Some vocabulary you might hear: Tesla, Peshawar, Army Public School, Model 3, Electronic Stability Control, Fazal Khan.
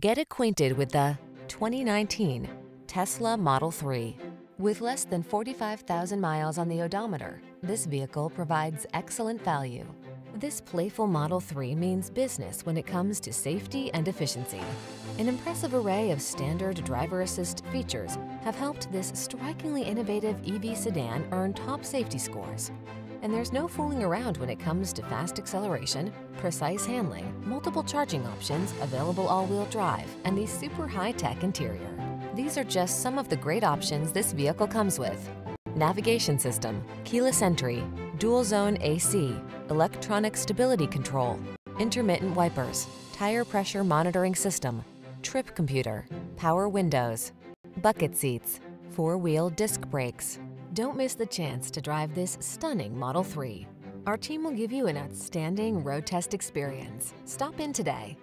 Get acquainted with the 2019 Tesla Model 3. With less than 45,000 miles on the odometer, this vehicle provides excellent value. This playful Model 3 means business when it comes to safety and efficiency. An impressive array of standard driver assist features have helped this strikingly innovative EV sedan earn top safety scores. And there's no fooling around when it comes to fast acceleration, precise handling, multiple charging options, available all-wheel drive, and the super high-tech interior. These are just some of the great options this vehicle comes with: navigation system, keyless entry, dual zone AC, electronic stability control, intermittent wipers, tire pressure monitoring system, trip computer, power windows, bucket seats, four-wheel disc brakes. Don't miss the chance to drive this stunning Model 3. Our team will give you an outstanding road test experience. Stop in today.